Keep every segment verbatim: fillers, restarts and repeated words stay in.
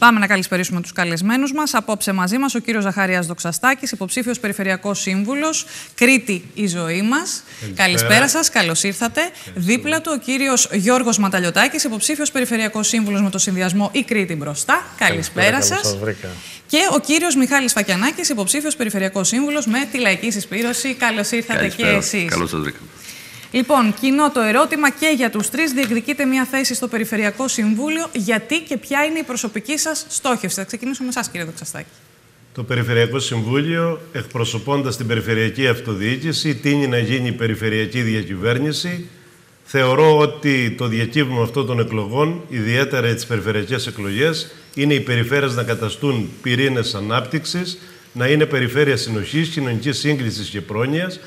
Πάμε να καλησπερίσουμε τους καλεσμένους μας. Απόψε μαζί μας ο κύριος Ζαχαρίας Δοξαστάκης, υποψήφιος Περιφερειακός Σύμβουλος, Κρήτη η ζωή μας. Καλησπέρα, Καλησπέρα σας, καλώς ήρθατε. Δίπλα του ο κύριος Γιώργος Ματαλιωτάκης, υποψήφιος Περιφερειακός Σύμβουλος με το συνδυασμό Η Κρήτη μπροστά. Καλησπέρα, Καλησπέρα σας. Και ο κύριος Μιχάλης Φακιανάκης, υποψήφιος Περιφερειακός Σύμβουλος με τη Λαική Συσπείρωση. Καλώς ήρθατε Καλησπέρα. Και εσείς. Καλώς σας βρήκαμε. Λοιπόν, κοινό το ερώτημα και για τους τρεις. Διεκδικείτε μια θέση στο Περιφερειακό Συμβούλιο. Γιατί και ποια είναι η προσωπική σας στόχευση? Θα ξεκινήσουμε με εσάς, κύριε Δοξαστάκη. Το Περιφερειακό Συμβούλιο, εκπροσωπώντας την Περιφερειακή Αυτοδιοίκηση, τείνει να γίνει η Περιφερειακή Διακυβέρνηση. Θεωρώ ότι το διακύβημα αυτών των εκλογών, ιδιαίτερα τις περιφερειακές εκλογές, είναι οι περιφέρειες να καταστούν πυρήνες ανάπτυξης, να είναι περιφέρεια συνοχής, κοινωνικής σύγκλησης και πρόνοιας.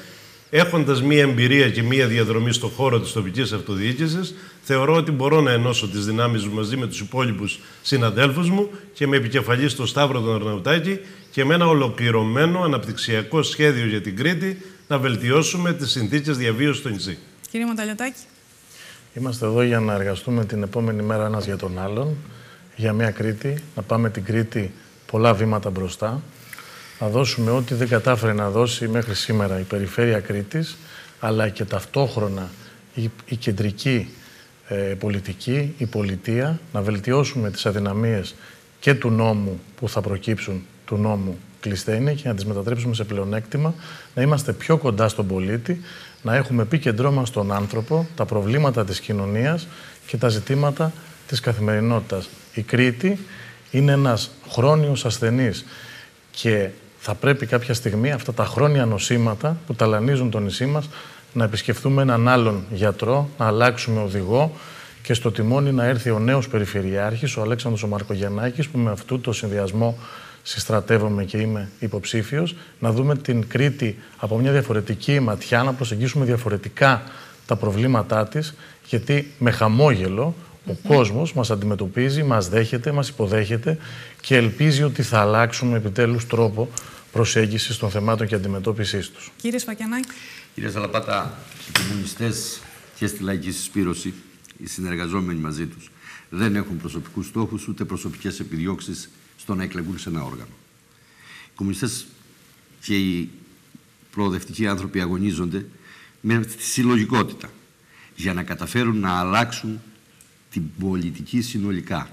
Έχοντας μία εμπειρία και μία διαδρομή στον χώρο της τοπικής αυτοδιοίκησης, θεωρώ ότι μπορώ να ενώσω τις δυνάμεις μου μαζί με τους υπόλοιπους συναδέλφους μου και με επικεφαλή στο Σταύρο τον Αρναουτάκη και με ένα ολοκληρωμένο αναπτυξιακό σχέδιο για την Κρήτη να βελτιώσουμε τις συνθήκες διαβίωσης στο νησί. Κύριε Ματαλιωτάκη. Είμαστε εδώ για να εργαστούμε την επόμενη μέρα ένας για τον άλλον, για μια Κρήτη, να πάμε την Κρήτη πολλά βήματα μπροστά. Να δώσουμε ό,τι δεν κατάφερε να δώσει μέχρι σήμερα η Περιφέρεια Κρήτης, αλλά και ταυτόχρονα η, η κεντρική ε, πολιτική, η πολιτεία, να βελτιώσουμε τις αδυναμίες και του νόμου που θα προκύψουν, του νόμου Κλεισθένη, και να τις μετατρέψουμε σε πλεονέκτημα, να είμαστε πιο κοντά στον πολίτη, να έχουμε επίκεντρό μας τον άνθρωπο, τα προβλήματα της κοινωνίας και τα ζητήματα της καθημερινότητας. Η Κρήτη είναι ένας χρόνιος ασθενής και θα πρέπει κάποια στιγμή αυτά τα χρόνια νοσήματα που ταλανίζουν το νησί μας να επισκεφτούμε έναν άλλον γιατρό, να αλλάξουμε οδηγό και στο τιμόνι να έρθει ο νέος Περιφερειάρχης, ο Αλέξανδρος ο Μαρκογενάκης, που με αυτού το συνδυασμό συστρατεύομαι και είμαι υποψήφιος, να δούμε την Κρήτη από μια διαφορετική ματιά, να προσεγγίσουμε διαφορετικά τα προβλήματά της, γιατί με χαμόγελο ο κόσμος μας αντιμετωπίζει, μας δέχεται, μας υποδέχεται και ελπίζει ότι θα αλλάξουμε επιτέλους τρόπο προσέγγισης των θεμάτων και αντιμετώπισης τους. Κύριε Σφακιανάκη. Κύριε Σαλαπάτα, οι κομμουνιστές και στη Λαϊκή Συσπείρωση, οι συνεργαζόμενοι μαζί τους, δεν έχουν προσωπικούς στόχους ούτε προσωπικές επιδιώξεις στο να εκλεγούν σε ένα όργανο. Οι κομμουνιστές και οι προοδευτικοί άνθρωποι αγωνίζονται με τη συλλογικότητα για να καταφέρουν να αλλάξουν την πολιτική συνολικά.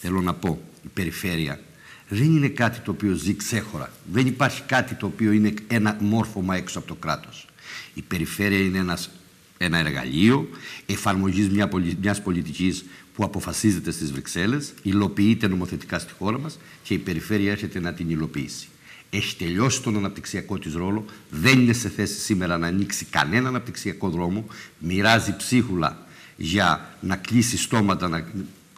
Θέλω να πω, η περιφέρεια δεν είναι κάτι το οποίο ζει ξέχωρα. Δεν υπάρχει κάτι το οποίο είναι ένα μόρφωμα έξω από το κράτος. Η περιφέρεια είναι ένας, ένα εργαλείο εφαρμογής μια πολι, μιας πολιτικής που αποφασίζεται στις Βρυξέλλες, υλοποιείται νομοθετικά στη χώρα μας και η περιφέρεια έρχεται να την υλοποιήσει. Έχει τελειώσει τον αναπτυξιακό της ρόλο, δεν είναι σε θέση σήμερα να ανοίξει κανένα αναπτυξιακό δρόμο, μοιράζει ψίχουλα για να κλείσει στόματα, να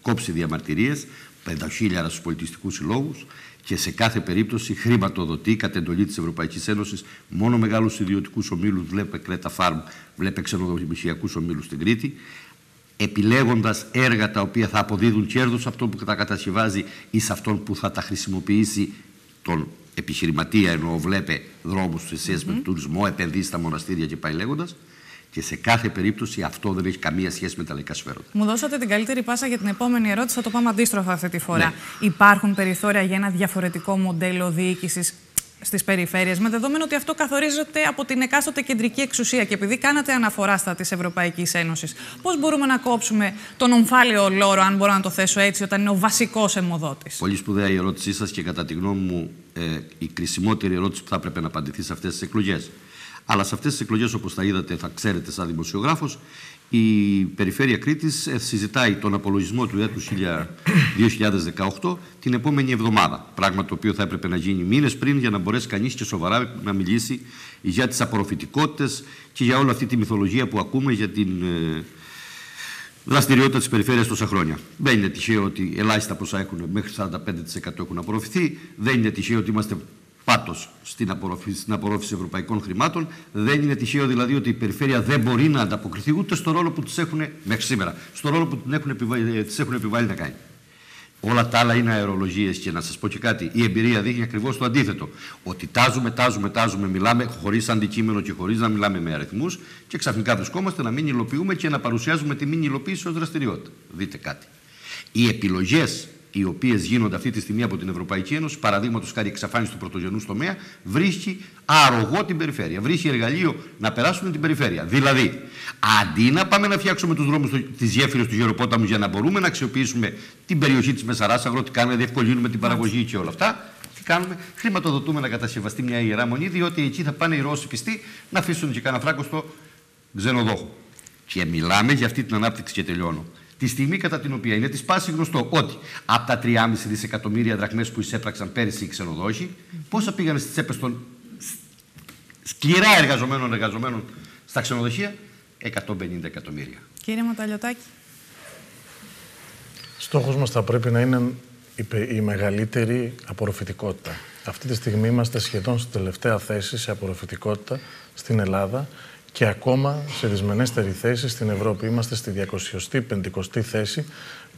κόψει διαμαρτυρίες, πεντακόσια χιλιάδες στους πολιτιστικούς συλλόγους και σε κάθε περίπτωση χρηματοδοτεί κατ' εντολή της Ευρωπαϊκής Ένωσης μόνο μεγάλους ιδιωτικούς ομίλους, βλέπε Κρέτα Φάρμ, βλέπε ξενοδοχειακούς ομίλους στην Κρήτη, επιλέγοντας έργα τα οποία θα αποδίδουν κέρδος αυτόν που τα κατασκευάζει ή σε αυτόν που θα τα χρησιμοποιήσει τον επιχειρηματία, ενώ βλέπε δρόμους στις σχέσεις mm-hmm. με τον τουρισμό, επενδύσει στα μοναστήρια και πάει λέγοντας. Και σε κάθε περίπτωση αυτό δεν έχει καμία σχέση με τα λαϊκά σφαίροντα. Μου δώσατε την καλύτερη πάσα για την επόμενη ερώτηση. Θα το πάμε αντίστροφα αυτή τη φορά. Ναι. Υπάρχουν περιθώρια για ένα διαφορετικό μοντέλο διοίκησης στις περιφέρειες, με δεδομένο ότι αυτό καθορίζεται από την εκάστοτε κεντρική εξουσία? Και επειδή κάνατε αναφορά στα της Ευρωπαϊκής Ένωσης, πώς μπορούμε να κόψουμε τον ομφάλαιο λόρο, αν μπορώ να το θέσω έτσι, όταν είναι ο βασικός αιμοδότης? Πολύ σπουδαία η ερώτησή σας και κατά τη γνώμη μου ε, η κρισιμότερη ερώτηση που θα έπρεπε να απαντηθεί σε αυτές τις εκλογές. Αλλά σε αυτές τις εκλογές, όπως τα είδατε, θα ξέρετε σαν δημοσιογράφος, η Περιφέρεια Κρήτης συζητάει τον απολογισμό του έτους δύο χιλιάδες δεκαοκτώ την επόμενη εβδομάδα. Πράγμα το οποίο θα έπρεπε να γίνει μήνες πριν για να μπορέσει κανείς και σοβαρά να μιλήσει για τις απορροφητικότητες και για όλη αυτή τη μυθολογία που ακούμε για την ε, δραστηριότητα της περιφέρειας τόσα χρόνια. Δεν είναι τυχαίο ότι ελάχιστα ποσά έχουν, μέχρι σαράντα πέντε τοις εκατό έχουν απορροφηθεί. Δεν είναι τυχαίο ότι είμαστε πάτος στην απορρόφηση, στην απορρόφηση ευρωπαϊκών χρημάτων. Δεν είναι τυχαίο δηλαδή ότι η περιφέρεια δεν μπορεί να ανταποκριθεί ούτε στο ρόλο που τις έχουν, μέχρι σήμερα, στο ρόλο που τις έχουν, επιβα... τις έχουν επιβάλει να κάνει. Όλα τα άλλα είναι αερολογίες και να σας πω και κάτι. Η εμπειρία δείχνει ακριβώς το αντίθετο. Ότι τάζουμε, τάζουμε, τάζουμε, μιλάμε χωρίς αντικείμενο και χωρίς να μιλάμε με αριθμούς και ξαφνικά βρισκόμαστε να μην υλοποιούμε και να παρουσιάζουμε τη μην υλοποίηση ως δραστηριότητα. Δείτε κάτι. Οι επιλογές οι οποίες γίνονται αυτή τη στιγμή από την Ευρωπαϊκή Ένωση, παραδείγματος χάρη εξαφάνιση του πρωτογενούς τομέα, βρίσκει αρωγό την περιφέρεια. Βρίσκει εργαλείο να περάσουμε την περιφέρεια. Δηλαδή, αντί να πάμε να φτιάξουμε τους δρόμους της γέφυρας του Γεροπόταμου για να μπορούμε να αξιοποιήσουμε την περιοχή της Μεσαράσσα αγροτικά, να διευκολύνουμε την παραγωγή και όλα αυτά, τι κάνουμε? Χρηματοδοτούμε να κατασκευαστεί μια ιερά μονή, διότι εκεί θα πάνε οι Ρώσοι πιστοί να αφήσουν και κανένα φράκο στο ξενοδόχο. Και μιλάμε για αυτή την ανάπτυξη και τελειώνω. Τη στιγμή κατά την οποία είναι τη πάση γνωστό ότι από τα τρία κόμμα πέντε δισεκατομμύρια δραχμές που εισέπραξαν πέρυσι οι ξενοδόχοι, πόσα πήγαν στις τσέπες των σκληρά εργαζομένων εργαζομένων στα ξενοδοχεία? εκατόν πενήντα εκατομμύρια. Κύριε Ματαλιωτάκη. Στόχος μας θα πρέπει να είναι η μεγαλύτερη απορροφητικότητα. Αυτή τη στιγμή είμαστε σχεδόν στη τελευταία θέση σε απορροφητικότητα στην Ελλάδα. Και ακόμα σε δυσμενέστερη θέση στην Ευρώπη. Είμαστε στη διακόσια πενήντα θέση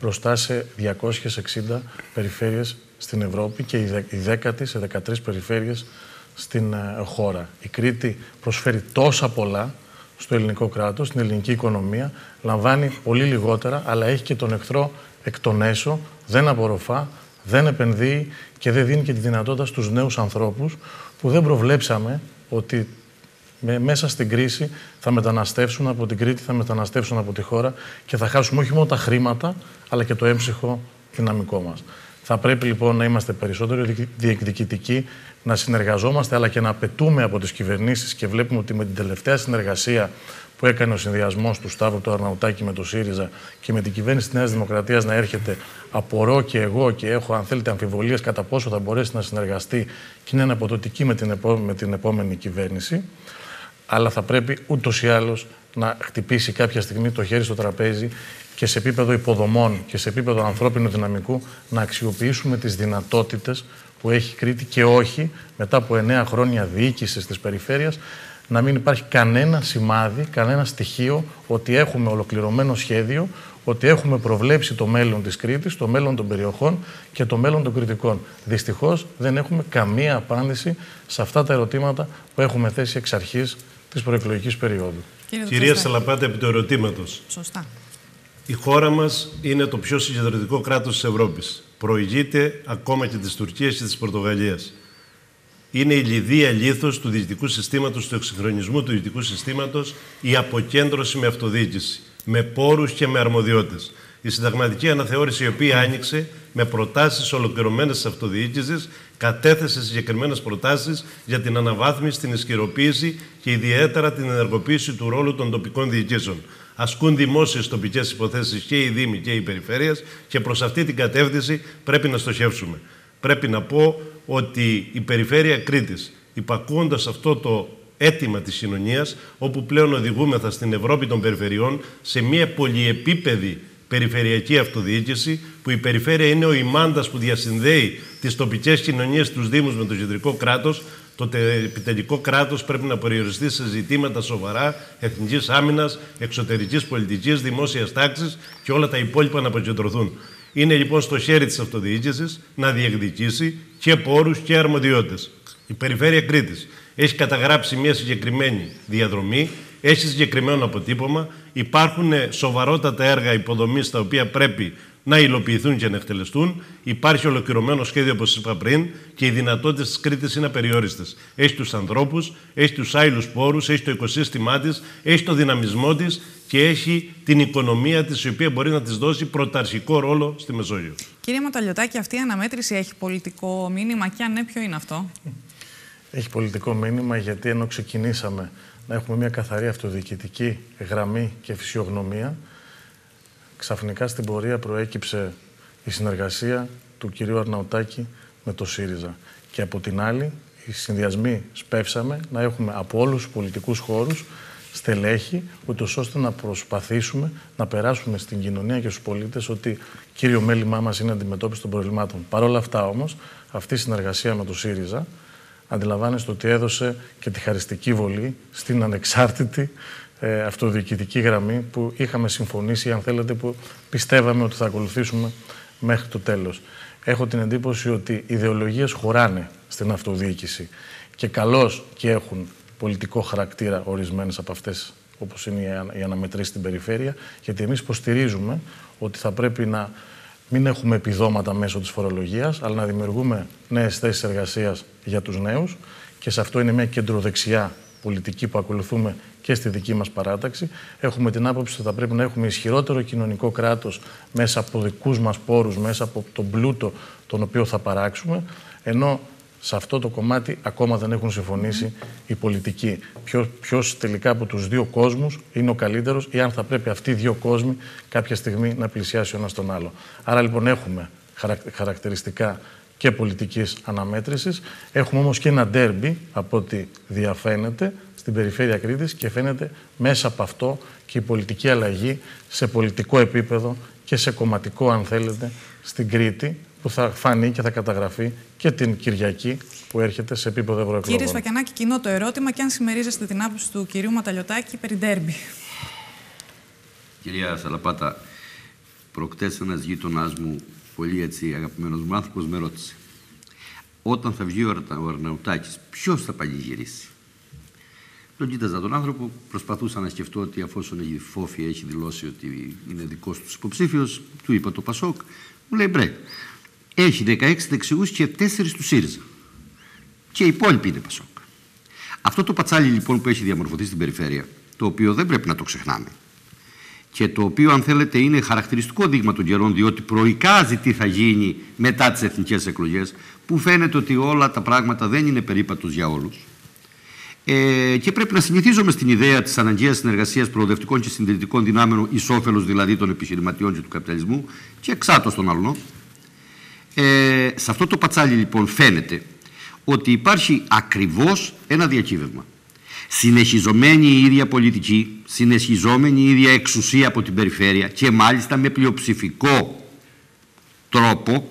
μπροστά σε διακόσιες εξήντα περιφέρειες στην Ευρώπη και η δέκατη σε δεκατρείς περιφέρειες στην χώρα. Η Κρήτη προσφέρει τόσα πολλά στο ελληνικό κράτος, στην ελληνική οικονομία. Λαμβάνει πολύ λιγότερα, αλλά έχει και τον εχθρό εκ των έσω. Δεν απορροφά, δεν επενδύει και δεν δίνει και τη δυνατότητα στους νέους ανθρώπους που δεν προβλέψαμε ότι μέσα στην κρίση θα μεταναστεύσουν από την Κρήτη, θα μεταναστεύσουν από τη χώρα και θα χάσουμε όχι μόνο τα χρήματα, αλλά και το έμψυχο δυναμικό μας. Θα πρέπει λοιπόν να είμαστε περισσότερο διεκδικητικοί, να συνεργαζόμαστε, αλλά και να απαιτούμε από τις κυβερνήσεις. Και βλέπουμε ότι με την τελευταία συνεργασία που έκανε ο συνδυασμός του Σταύρου του Αρναουτάκη με το ΣΥΡΙΖΑ και με την κυβέρνηση της Νέας Δημοκρατίας να έρχεται, απορώ και εγώ και έχω, αν θέλετε, αμφιβολίες κατά πόσο θα μπορέσει να συνεργαστεί και να είναι αποδοτική με την, επό... με την επόμενη κυβέρνηση. Αλλά θα πρέπει ούτως ή άλλως να χτυπήσει κάποια στιγμή το χέρι στο τραπέζι και σε επίπεδο υποδομών και σε επίπεδο ανθρώπινου δυναμικού να αξιοποιήσουμε τις δυνατότητες που έχει η Κρήτη και όχι μετά από εννέα χρόνια διοίκησης της περιφέρειας να μην υπάρχει κανένα σημάδι, κανένα στοιχείο ότι έχουμε ολοκληρωμένο σχέδιο, ότι έχουμε προβλέψει το μέλλον της Κρήτης, το μέλλον των περιοχών και το μέλλον των κρητικών. Δυστυχώς δεν έχουμε καμία απάντηση σε αυτά τα ερωτήματα που έχουμε θέσει εξ αρχής της προεκλογικής περίοδου. Κύριε Κυρία Σαλαπάτα, επί του ερωτήματος. Σωστά. Η χώρα μας είναι το πιο συγκεντρωτικό κράτος της Ευρώπης. Προηγείται ακόμα και της Τουρκίας και της Πορτογαλίας. Είναι η λιδία λίθος του διοικητικού συστήματος, του εξυγχρονισμού του διοικητικού συστήματος, η αποκέντρωση με αυτοδιοίκηση, με πόρους και με αρμοδιότητες. Η συνταγματική αναθεώρηση, η οποία άνοιξε με προτάσεις ολοκληρωμένες τη αυτοδιοίκησης, κατέθεσε συγκεκριμένες προτάσεις για την αναβάθμιση, την ισχυροποίηση και ιδιαίτερα την ενεργοποίηση του ρόλου των τοπικών διοικήσεων. Ασκούν δημόσιες τοπικές υποθέσεις και οι Δήμοι και οι Περιφέρειες και προς αυτή την κατεύθυνση πρέπει να στοχεύσουμε. Πρέπει να πω ότι η Περιφέρεια Κρήτης, υπακούοντας αυτό το αίτημα της κοινωνίας, όπου πλέον οδηγούμεθα στην Ευρώπη των Περιφερειών, σε μια πολυεπίπεδη περιφερειακή αυτοδιοίκηση, που η Περιφέρεια είναι ο ημάντας που διασυνδέει τις τοπικές κοινωνίες, τους Δήμους με το κεντρικό κράτος, το επιτελικό κράτος πρέπει να περιοριστεί σε ζητήματα σοβαρά εθνικής άμυνας, εξωτερικής πολιτικής, δημόσιας τάξης και όλα τα υπόλοιπα να αποκεντρωθούν. Είναι λοιπόν στο χέρι της αυτοδιοίκησης να διεκδικήσει και πόρους και αρμοδιότητες. Η Περιφέρεια Κρήτης έχει καταγράψει μια συγκεκριμένη διαδρομή, έχει συγκεκριμένο αποτύπωμα, υπάρχουν σοβαρότατα έργα υποδομής τα οποία πρέπει να υλοποιηθούν και να εκτελεστούν. Υπάρχει ολοκληρωμένο σχέδιο, όπως είπα πριν, και οι δυνατότητες της Κρήτης είναι απεριόριστες. Έχει τους ανθρώπους, έχει τους άειλους πόρους, έχει το οικοσύστημά της, έχει το δυναμισμό της και έχει την οικονομία της, η οποία μπορεί να της δώσει πρωταρχικό ρόλο στη Μεσόγειο. Κύριε Ματαλιωτάκη, αυτή η αναμέτρηση έχει πολιτικό μήνυμα, και αν ναι, ποιο είναι αυτό? Έχει πολιτικό μήνυμα, γιατί ενώ ξεκινήσαμε να έχουμε μια καθαρή αυτοδιοικητική γραμμή και φυσιογνωμία, ξαφνικά στην πορεία προέκυψε η συνεργασία του κυρίου Αρναουτάκη με το ΣΥΡΙΖΑ. Και από την άλλη, οι συνδυασμοί σπεύσαμε να έχουμε από όλους τους πολιτικούς χώρους στελέχη, ούτως ώστε να προσπαθήσουμε να περάσουμε στην κοινωνία και στους πολίτες ότι κύριο μέλημά μας είναι αντιμετώπιση των προβλημάτων. Παρ' όλα αυτά όμως, αυτή η συνεργασία με το ΣΥΡΙΖΑ, αντιλαμβάνεστε ότι έδωσε και τη χαριστική βολή στην ανεξάρτητη Ε, αυτοδιοικητική γραμμή που είχαμε συμφωνήσει, αν θέλετε, που πιστεύαμε ότι θα ακολουθήσουμε μέχρι το τέλος. Έχω την εντύπωση ότι οι ιδεολογίες χωράνε στην αυτοδιοίκηση και καλώς και έχουν πολιτικό χαρακτήρα ορισμένες από αυτές, όπως είναι η αναμετρήση στην περιφέρεια, γιατί εμείς υποστηρίζουμε ότι θα πρέπει να μην έχουμε επιδόματα μέσω της φορολογίας, αλλά να δημιουργούμε νέες θέσεις εργασίας για τους νέους. Και σε αυτό είναι μια κεντροδεξιά πολιτική που ακολουθούμε και στη δική μας παράταξη. Έχουμε την άποψη ότι θα πρέπει να έχουμε ισχυρότερο κοινωνικό κράτος μέσα από δικούς μας πόρους, μέσα από τον πλούτο τον οποίο θα παράξουμε, ενώ σε αυτό το κομμάτι ακόμα δεν έχουν συμφωνήσει οι πολιτικοί. Ποιος, ποιος τελικά από τους δύο κόσμους είναι ο καλύτερος ή αν θα πρέπει αυτοί οι δύο κόσμοι κάποια στιγμή να πλησιάσει ο ένας τον άλλο. Άρα λοιπόν έχουμε χαρακτηριστικά και πολιτικής αναμέτρησης. Έχουμε όμως και ένα ντέρμπι από ό,τι διαφαίνεται στην περιφέρεια Κρήτης και φαίνεται μέσα από αυτό και η πολιτική αλλαγή σε πολιτικό επίπεδο και σε κομματικό, αν θέλετε, στην Κρήτη, που θα φανεί και θα καταγραφεί και την Κυριακή που έρχεται σε επίπεδο ευρωεκλογών. Κύριε Σφακιανάκη, κοινό το ερώτημα και αν συμμερίζεστε την άποψη του κυρίου Ματαλιωτάκη περί ντέρμπι. Κυρία Σαλαπάτα, προκτές ένας γείτονάς μου, πολύ έτσι αγαπημένος μου άνθρωπος, με ρώτησε, όταν θα βγει ο Αρναουτάκης, ποιος θα πανηγυρίσει? Τον κοίταζα τον άνθρωπο, προσπαθούσα να σκεφτώ ότι αφόσον η Φόφη έχει δηλώσει ότι είναι δικός τους υποψήφιος, του είπα το Πασόκ, μου λέει μπρε, έχει δεκαέξι δεξιούς και τέσσερις του ΣΥΡΙΖΑ. Και οι υπόλοιποι είναι Πασόκ. Αυτό το πατσάλι λοιπόν που έχει διαμορφωθεί στην περιφέρεια, το οποίο δεν πρέπει να το ξεχνάμε, και το οποίο, αν θέλετε, είναι χαρακτηριστικό δείγμα των καιρών, διότι προεικάζει τι θα γίνει μετά τις εθνικές εκλογές, που φαίνεται ότι όλα τα πράγματα δεν είναι περίπατος για όλους. Ε, και πρέπει να συνηθίζουμε στην ιδέα της αναγκαίας συνεργασίας προοδευτικών και συντηρητικών δυνάμεων, εις όφελος δηλαδή των επιχειρηματιών και του καπιταλισμού, και εξάτως των άλλων. Ε, σε αυτό το πατσάλι, λοιπόν, φαίνεται ότι υπάρχει ακριβώς ένα διακύβευμα. Συνεχιζομένη η ίδια πολιτική, συνεχιζόμενη η ίδια εξουσία από την περιφέρεια και μάλιστα με πλειοψηφικό τρόπο,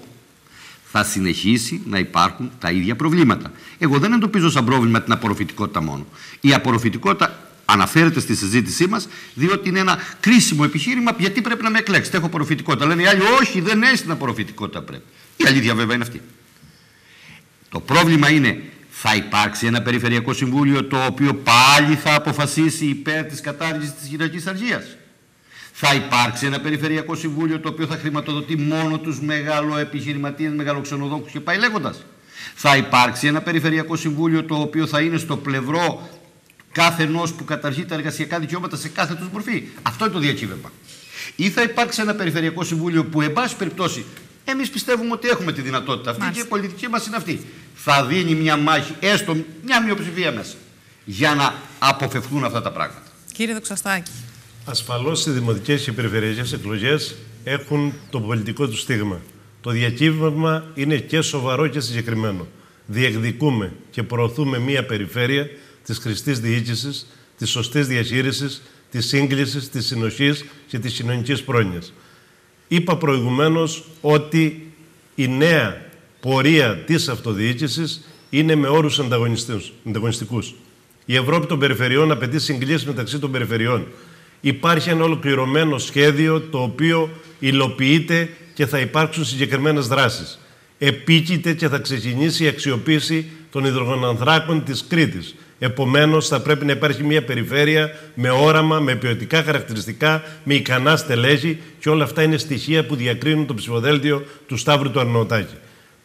θα συνεχίσει να υπάρχουν τα ίδια προβλήματα. Εγώ δεν εντοπίζω σαν πρόβλημα την απορροφητικότητα μόνο. Η απορροφητικότητα αναφέρεται στη συζήτησή μας, διότι είναι ένα κρίσιμο επιχείρημα γιατί πρέπει να με εκλέξετε. Έχω απορροφητικότητα. Λένε οι άλλοι, όχι, δεν έχει την απορροφητικότητα πρέπει. Η αλήθεια βέβαια είναι αυτή. Το πρόβλημα είναι. Θα υπάρξει ένα Περιφερειακό Συμβούλιο το οποίο πάλι θα αποφασίσει υπέρ της κατάργησης της γυναικείας αργίας. Θα υπάρξει ένα Περιφερειακό Συμβούλιο το οποίο θα χρηματοδοτεί μόνο τους μεγαλοεπιχειρηματίες, μεγαλοξενοδόχους και πάει λέγοντας. Θα υπάρξει ένα Περιφερειακό Συμβούλιο το οποίο θα είναι στο πλευρό κάθε ενός που καταργεί τα εργασιακά δικαιώματα σε κάθε τους μορφή. Αυτό είναι το διακύβευμα. Ή θα υπάρξει ένα Περιφερειακό Συμβούλιο που, εν πάση περιπτώσει, εμείς πιστεύουμε ότι έχουμε τη δυνατότητα αυτή Μάλιστα. και η πολιτική μας είναι αυτή. Θα δίνει μια μάχη, έστω μια μειοψηφία μέσα, για να αποφευχθούν αυτά τα πράγματα. Κύριε Δοξαστάκη. Ασφαλώς οι δημοτικές και οι περιφερειακές εκλογές έχουν το πολιτικό του στίγμα. Το διακύβευμα είναι και σοβαρό και συγκεκριμένο. Διεκδικούμε και προωθούμε μια περιφέρεια της χρηστής διοίκησης, της σωστής διαχείρισης, της σύγκλησης, της συνοχής και της κοινωνικής πρόνοιας. Είπα προηγουμένως ότι η νέα πορεία της αυτοδιοίκησης είναι με όρους ανταγωνιστικούς. Η Ευρώπη των περιφερειών απαιτεί συγκλήσεις μεταξύ των περιφερειών. Υπάρχει ένα ολοκληρωμένο σχέδιο το οποίο υλοποιείται και θα υπάρξουν συγκεκριμένες δράσεις. Επίκειται και θα ξεκινήσει η αξιοποίηση των υδρογονανθράκων της Κρήτης. Επομένως, θα πρέπει να υπάρχει μια περιφέρεια με όραμα, με ποιοτικά χαρακτηριστικά, με ικανά στελέχη και όλα αυτά είναι στοιχεία που διακρίνουν το ψηφοδέλτιο του Σταύρου του Αρναουτάκη.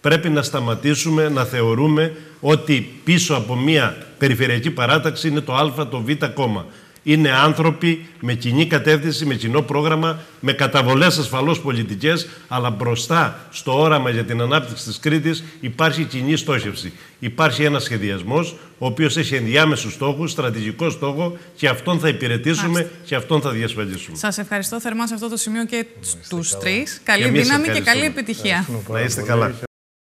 Πρέπει να σταματήσουμε να θεωρούμε ότι πίσω από μια περιφερειακή παράταξη είναι το Α, το Β κόμμα. Είναι άνθρωποι με κοινή κατεύθυνση, με κοινό πρόγραμμα, με καταβολές ασφαλώς πολιτικές, αλλά μπροστά στο όραμα για την ανάπτυξη της Κρήτης υπάρχει κοινή στόχευση. Υπάρχει ένας σχεδιασμός, ο οποίος έχει ενδιάμεσους στόχους, στρατηγικό στόχο και αυτόν θα υπηρετήσουμε Μάλιστα. και αυτόν θα διασφαλίσουμε. Σας ευχαριστώ θερμά σε αυτό το σημείο και τους τρεις. Καλή δύναμη και καλή επιτυχία. Να είστε καλά.